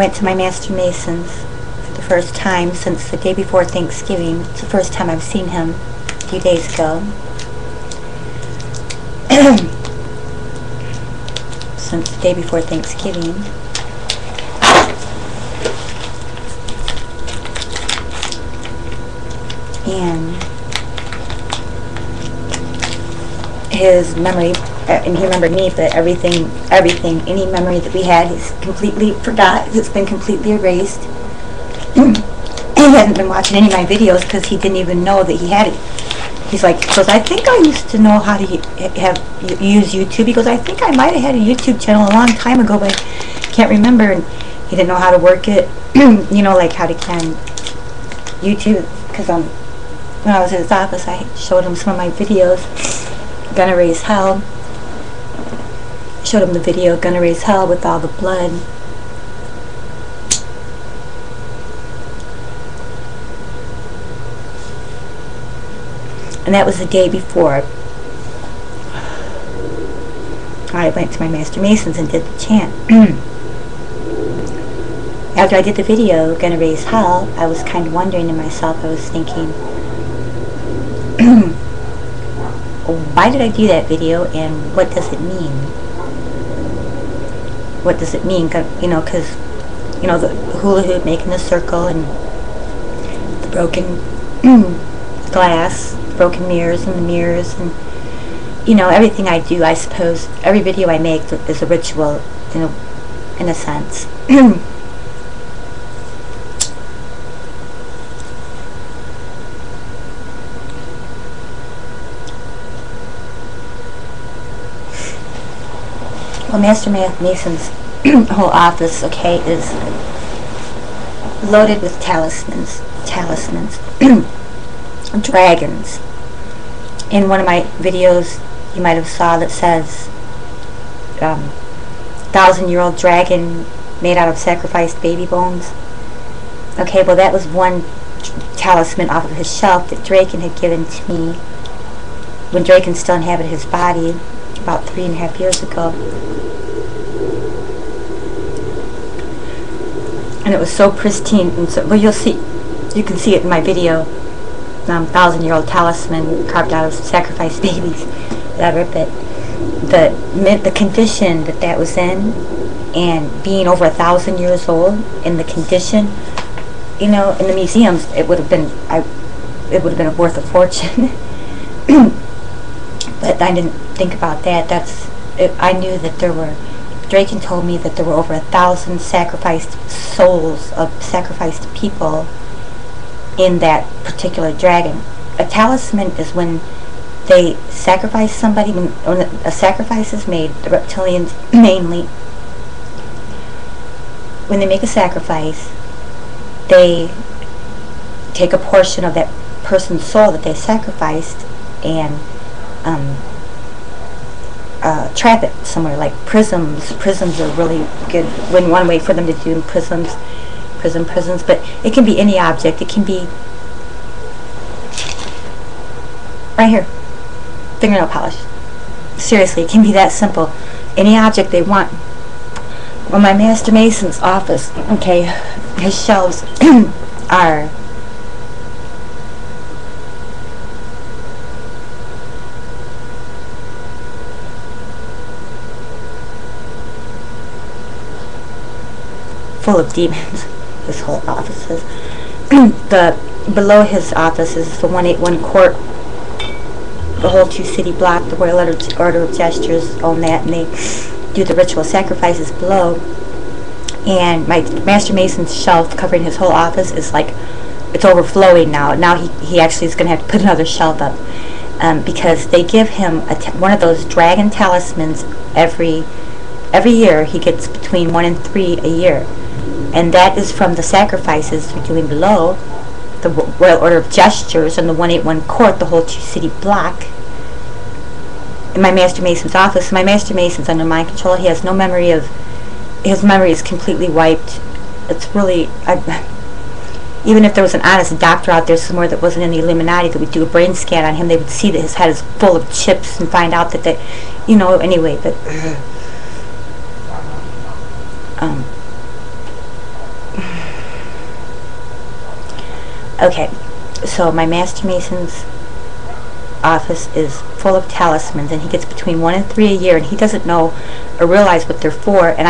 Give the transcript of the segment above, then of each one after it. went to my Master Mason's for the first time since the day before Thanksgiving. It's the first time I've seen him a few days ago. Since the day before Thanksgiving. And his memory, and he remembered me, but everything, any memory that we had, he's completely forgot. It's been completely erased. He hasn't been watching any of my videos because he didn't even know that he had it. He's like, because I think I used to know how to use YouTube. He goes, I think I might have had a YouTube channel a long time ago, but I can't remember. And he didn't know how to work it, you know, like how to can YouTube. Because when I was in his office, I showed him some of my videos. Gonna Raise Hell. Showed him the video, Gonna Raise Hell, with all the blood. And that was the day before I went to my Master Mason's and did the chant. After I did the video, Gonna Raise Hell, I was kind of wondering to myself, I was thinking, why did I do that video and what does it mean? What does it mean? You know, because, you know, the hula hoop making the circle and the broken glass, broken mirrors and the mirrors and, you know, everything I do, I suppose, every video I make is a ritual in a sense. Well, Master Mason's whole office, okay, is loaded with talismans, dragons. In one of my videos, you might have saw that says, 1,000-year-old dragon made out of sacrificed baby bones. Okay, well, that was one talisman off of his shelf that Draken had given to me when Draken still inhabited his body about 3.5 years ago. And it was so pristine, and so, well, you'll see, you can see it in my video, 1,000-year-old talisman carved out of sacrificed babies, whatever, but the condition that was in, and being over 1,000 years old, in the condition, you know, in the museums, it would have been, it would have been worth a fortune. But I didn't think about that. I knew that there were, Draken told me that there were over 1,000 sacrificed souls of sacrificed people in that particular dragon. A talisman is when they sacrifice somebody, when a sacrifice is made, the reptilians mainly, when they make a sacrifice, they take a portion of that person's soul that they sacrificed and trap it somewhere, like prisms. Prisms are really good. When one way for them to do prisms, but it can be any object. It can be right here, fingernail polish. Seriously, it can be that simple. Any object they want. Well, my Master Mason's office, okay, his shelves are full of demons. His whole office is. The below his office is the 181 Court, the whole 2 city block, the Royal Order of Gestures own that, and they do the ritual sacrifices below. And my Master Mason's shelf covering his whole office is like, it's overflowing now. Now he actually is going to have to put another shelf up, because they give him one of those dragon talismans every year. He gets between 1 and 3 a year, and that is from the sacrifices we're doing below, the Royal Order of Gestures and the 181 Court, the whole 2 city block, in my Master Mason's office. My Master Mason's under my control. He has no memory of, his memory is completely wiped. It's really, even if there was an honest doctor out there somewhere that wasn't in the Illuminati that would do a brain scan on him, they would see that his head is full of chips and find out that they, you know, anyway, but Okay, so my Master Mason's office is full of talismans, and he gets between 1 and 3 a year, and he doesn't know or realize what they're for. And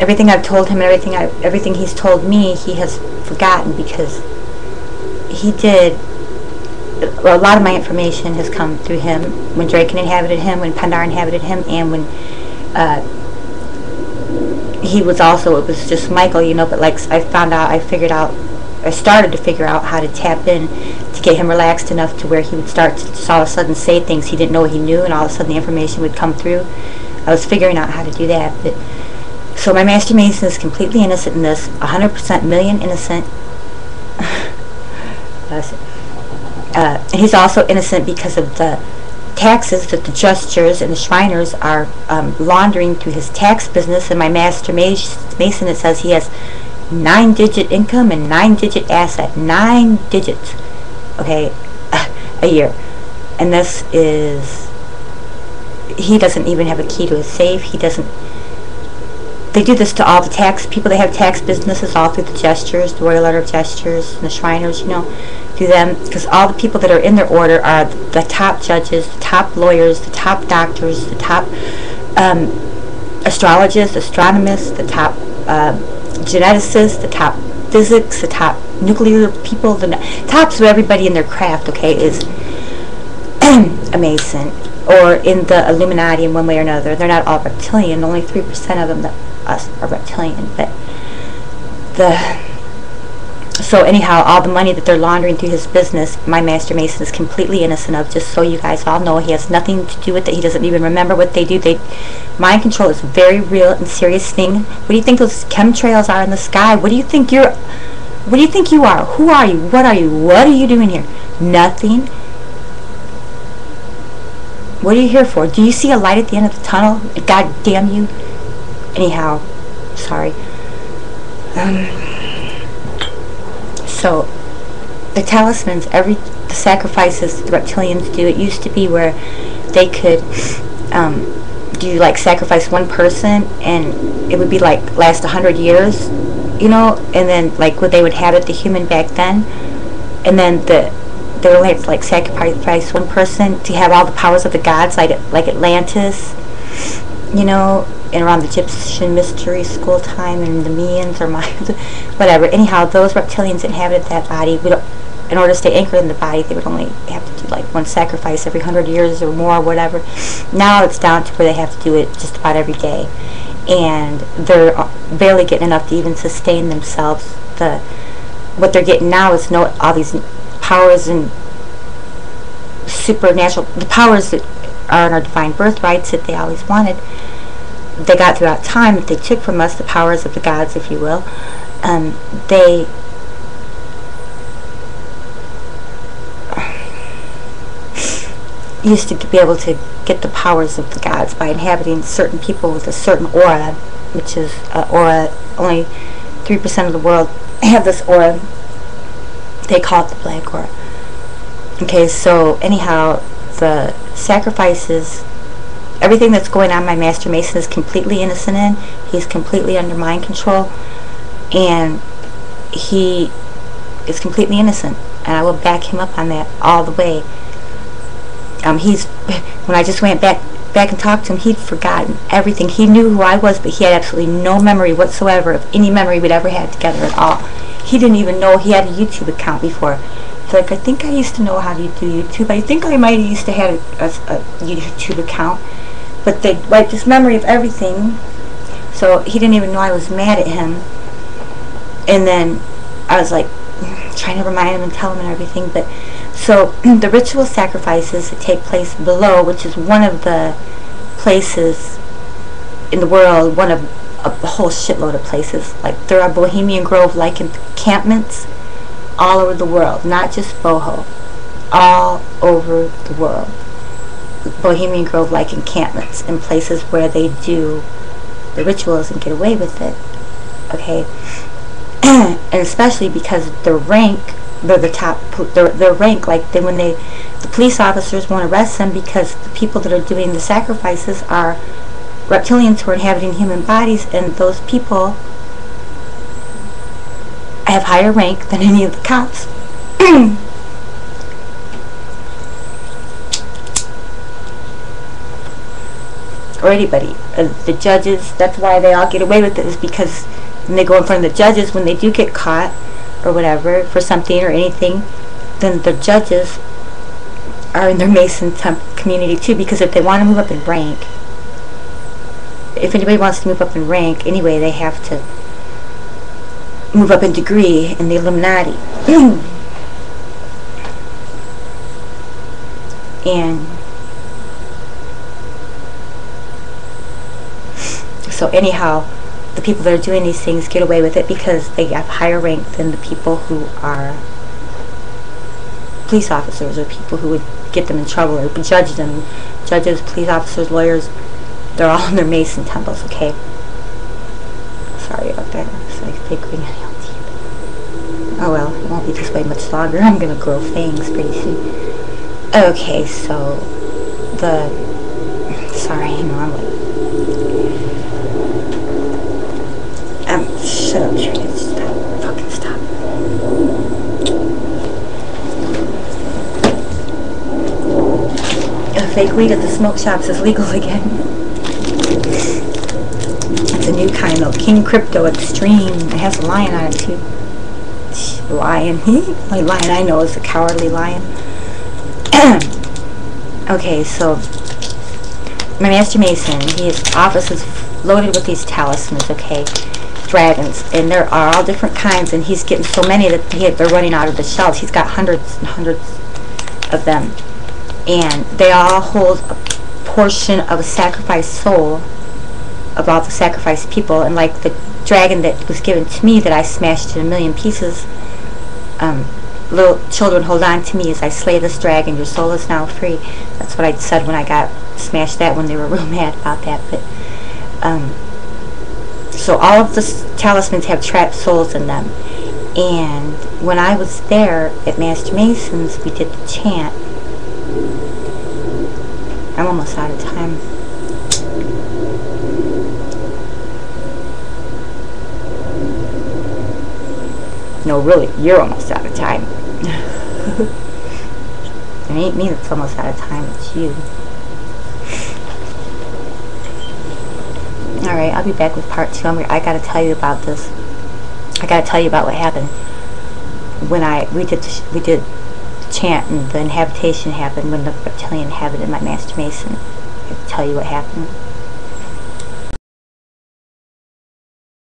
everything I've told him, and everything he's told me, he has forgotten, because a lot of my information has come through him. When Draken inhabited him, when Pindar inhabited him, and when he was also, it was just Michael, you know, but like I started to figure out how to tap in to get him relaxed enough to where he would start to just all of a sudden say things he didn't know he knew, and all of a sudden the information would come through. I was figuring out how to do that. But so my Master Mason is completely innocent in this, 100% million innocent. He's also innocent because of the taxes that the Jesters and the Shriners are laundering through his tax business. And my Master Mason, it says he has 9-digit income and 9-digit asset. 9 digits, okay, a year. And this is, he doesn't even have a key to his safe. He doesn't, they do this to all the tax people. They have tax businesses all through the Jesters, the Royal Order of Jesters, and the Shriners, you know, through them, because all the people that are in their order are the top judges, the top lawyers, the top doctors, the top astrologists, astronomers, the top geneticists, the top physics, the top nuclear people, the tops of everybody in their craft, okay, is a Mason, or in the Illuminati in one way or another. They're not all reptilian, only 3% of them that us are reptilian, but so anyhow, all the money that they're laundering through his business, my Master Mason is completely innocent of, just so you guys all know. He has nothing to do with it. He doesn't even remember what they do. Mind control is a very real and serious thing. What do you think those chemtrails are in the sky? What do you think you are? Who are you? What are you? What are you doing here? Nothing. What are you here for? Do you see a light at the end of the tunnel? God damn you. Anyhow, sorry. So the talismans, the sacrifices the reptilians do, it used to be where they could do, like, sacrifice one person, and it would be like last 100 years, you know, and then like what they would have it, the human back then, and then they would have to, like, sacrifice one person to have all the powers of the gods, like Atlantis, you know, and around the Egyptian mystery school time, and the Mayans or Mayans, whatever. Anyhow, those reptilians inhabited that body. In order to stay anchored in the body, they would only have to do like one sacrifice every 100 years or more, whatever. Now it's down to where they have to do it just about every day, and they're barely getting enough to even sustain themselves. What they're getting now is all these powers and supernatural, the powers that are in our divine birthrights that they always wanted. They got throughout time, that they took from us, the powers of the gods, if you will. They used to be able to get the powers of the gods by inhabiting certain people with a certain aura, which is aura, only 3% of the world have this aura. They call it the black aura. Okay, so anyhow, the sacrifices, everything that's going on, my Master Mason is completely innocent in. He's completely under mind control, and he is completely innocent, and I will back him up on that all the way. When I just went back and talked to him, he'd forgotten everything. He knew who I was, but he had absolutely no memory whatsoever of any memory we'd ever had together at all. He didn't even know he had a YouTube account before. Like, I think I used to know how to do YouTube. I think I might have used to have a YouTube account, but they wiped his memory of everything, so he didn't even know I was mad at him. And then I was like trying to remind him and tell him and everything. But so the ritual sacrifices that take place below, which is one of the places in the world, one of a whole shitload of places. Like, there are Bohemian Grove like encampments all over the world, not just boho, all over the world, Bohemian Grove like encampments and places where they do the rituals and get away with it, okay. And especially because their rank, they're the top, their rank, like, they, when they, the police officers won't arrest them because the people that are doing the sacrifices are reptilians who are inhabiting human bodies, and those people have higher rank than any of the cops. Or anybody. The judges, that's why they all get away with it, is because when they go in front of the judges, when they do get caught or whatever for something or anything, then the judges are in their Mason community too, because if they want to move up in rank, if anybody wants to move up in rank anyway, they have to move up in degree in the Illuminati. And so anyhow, the people that are doing these things get away with it because they have higher rank than the people who are police officers, or people who would get them in trouble or judge them. Judges, police officers, lawyers, they're all in their mace and tumbles, okay? Sorry about that. It's like figuring it out. Oh well, it won't be this way much longer. I'm gonna grow fangs pretty soon. Okay, so sorry, hang on, shut up, Trina. Stop. Fucking stop. A fake weed at the smoke shops is legal again. It's a new kind though. King Crypto Extreme. It has a lion on it too. Lion. The only lion I know is a cowardly lion. Okay, so my Master Mason, his office is loaded with these talismans, okay? Dragons, and there are all different kinds, and he's getting so many that they're running out of the shelves. He's got hundreds and hundreds of them, and they all hold a portion of a sacrificed soul of all the sacrificed people. And like the dragon that was given to me that I smashed in a million pieces, little children, hold on to me as I slay this dragon, your soul is now free. That's what I said when I got smashed, that when they were real mad about that. But so all of the talismans have trapped souls in them. And when I was there at Master Mason's, we did the chant. I'm almost out of time. No, really, you're almost out of time. It ain't me that's almost out of time, it's you. Alright, I'll be back with part two. I gotta tell you about this. I gotta tell you about what happened when we did chant and the inhabitation happened, when the reptilian inhabited my Master Mason. I have to tell you what happened.